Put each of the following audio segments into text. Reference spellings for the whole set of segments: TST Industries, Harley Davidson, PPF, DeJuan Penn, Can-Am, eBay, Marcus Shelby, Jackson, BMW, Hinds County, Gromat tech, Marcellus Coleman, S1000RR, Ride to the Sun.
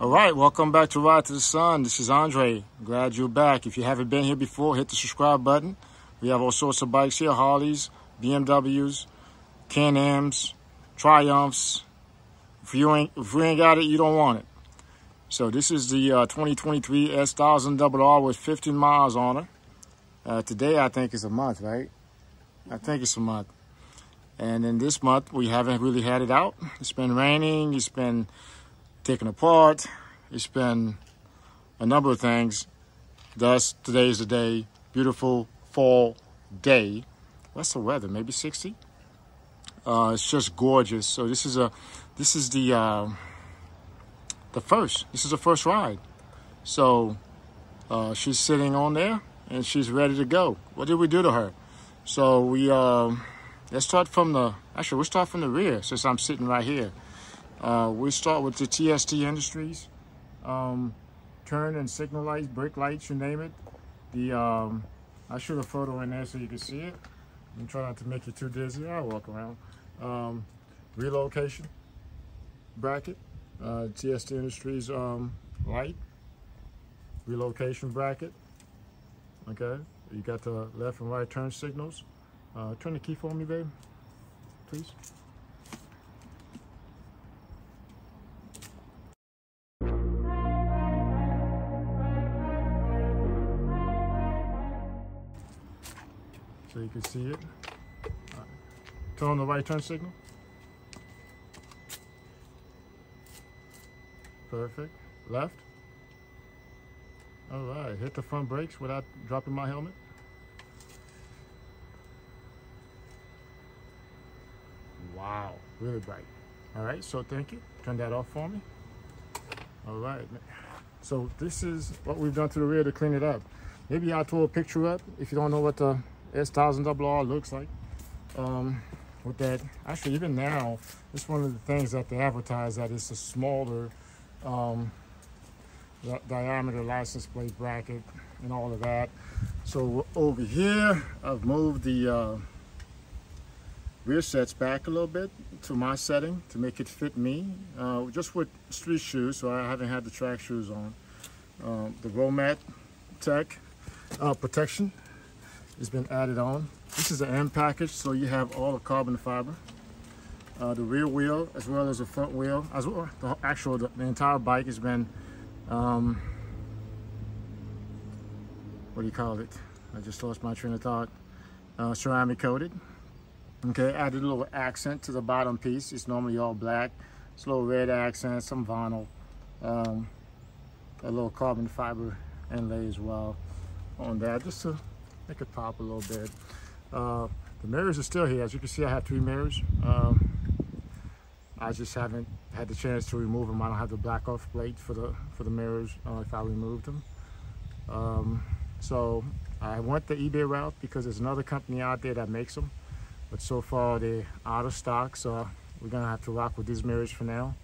All right, welcome back to Ride to the Sun. This is Andre. Glad you're back. If you haven't been here before, hit the subscribe button. We have all sorts of bikes here, Harleys, BMWs, Can-Ams, Triumphs. If you ain't got it, you don't want it. So this is the 2023 S1000RR with 15 miles on her. Today, I think, is a month, right? I think it's a month. And in this month, we haven't really had it out. It's been raining. It's been taken apart. It's been a number of things. Thus, today is the day. Beautiful fall day. What's the weather? Maybe 60? It's just gorgeous. So this is the first. This is the first ride. So she's sitting on there and she's ready to go. What did we do to her? So we let's start from the we'll start from the rear since I'm sitting right here. We'll start with the TST Industries. Turn and signal lights, brake lights, you name it. The I shoot a photo in there so you can see it. I'm trying not to make you too dizzy. I'll walk around. Relocation bracket. TST Industries light relocation bracket. Okay, you got the left and right turn signals. Turn the key for me, babe, please. So you can see it. All right. Turn on the right turn signal. Perfect. Left. All right. Hit the front brakes without dropping my helmet. Wow. Really bright. All right. So thank you. Turn that off for me. All right. So this is what we've done to the rear to clean it up. Maybe I'll throw a picture up if you don't know what the S1000RR looks like. With that, actually, even now, it's one of the things that they advertise that it's a smaller diameter license plate bracket and all of that. So over here, I've moved the rear sets back a little bit to my setting to make it fit me, just with street shoes, so I haven't had the track shoes on. The Gromat tech protection has been added on. This is an M package, so you have all the carbon fiber. The rear wheel as well as the front wheel, as well the entire bike has been what do you call it? I just lost my train of thought. Ceramic coated. Okay, added a little accent to the bottom piece. It's normally all black. It's a little red accent, some vinyl, a little carbon fiber inlay as well on that, just to make it pop a little bit. The mirrors are still here. As you can see, I have 3 mirrors. I just haven't had the chance to remove them. I don't have the black off plate for the mirrors if I removed them. So I went the eBay route because there's another company out there that makes them, but so far they're out of stock. So we're gonna have to rock with these mirrors for now.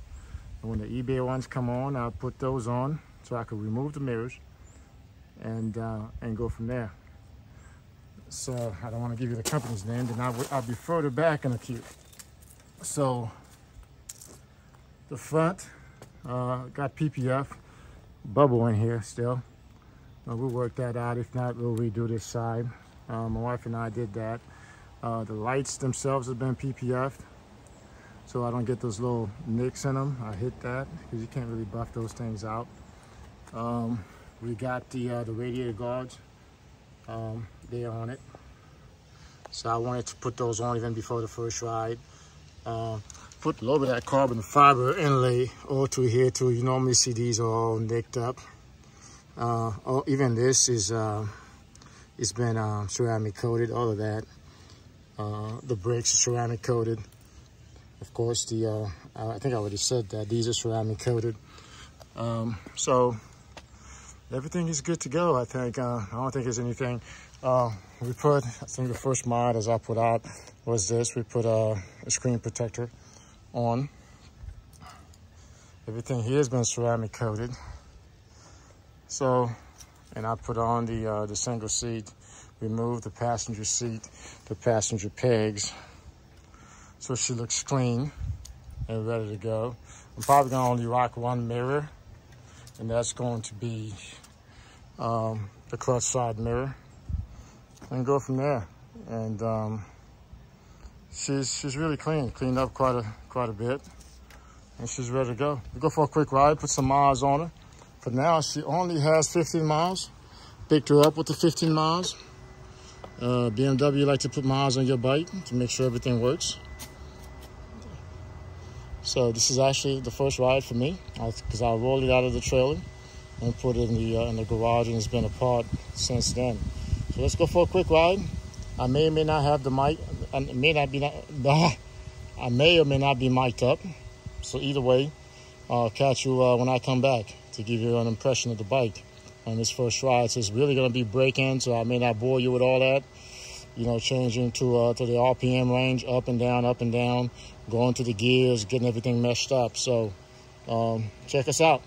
And when the eBay ones come on, I'll put those on so I could remove the mirrors and go from there. So I don't want to give you the company's name, then I'll be further back in the queue. So the front got PPF bubble in here still. We'll work that out. If not, we'll redo this side. My wife and I did that. The lights themselves have been PPF'd, so I don't get those little nicks in them. I hit that because you can't really buff those things out. We got the radiator guards. They're on it, so I wanted to put those on even before the first ride. Put a little bit of that carbon fiber inlay all through here too. You normally see these are all nicked up. Even this is it's been ceramic coated, all of that. The brakes are ceramic coated, of course. The I think I already said that these are ceramic coated. So everything is good to go, I think. I don't think there's anything. We put, I think the first mod as I put out was this. We put a screen protector on. Everything here has been ceramic coated. So, and I put on the single seat, removed the passenger seat, the passenger pegs. So she looks clean and ready to go. I'm probably gonna only rock one mirror and that's going to be the clutch side mirror, and go from there. And she's really cleaned up quite a bit, and she's ready to go. We'll go for a quick ride, put some miles on her. For now, she only has 15 miles. Picked her up with the 15 miles. BMW like to put miles on your bike to make sure everything works. So this is actually the first ride for me, because I rolled it out of the trailer and put it in the garage, and it's been apart since then. So let's go for a quick ride. I may or may not have the mic. I may or may not be mic'd up. So either way, I'll catch you when I come back to give you an impression of the bike on this first ride. So it's really going to be break-in, so I may not bore you with all that. You know, changing to the RPM range, up and down, going to the gears, getting everything meshed up. So check us out.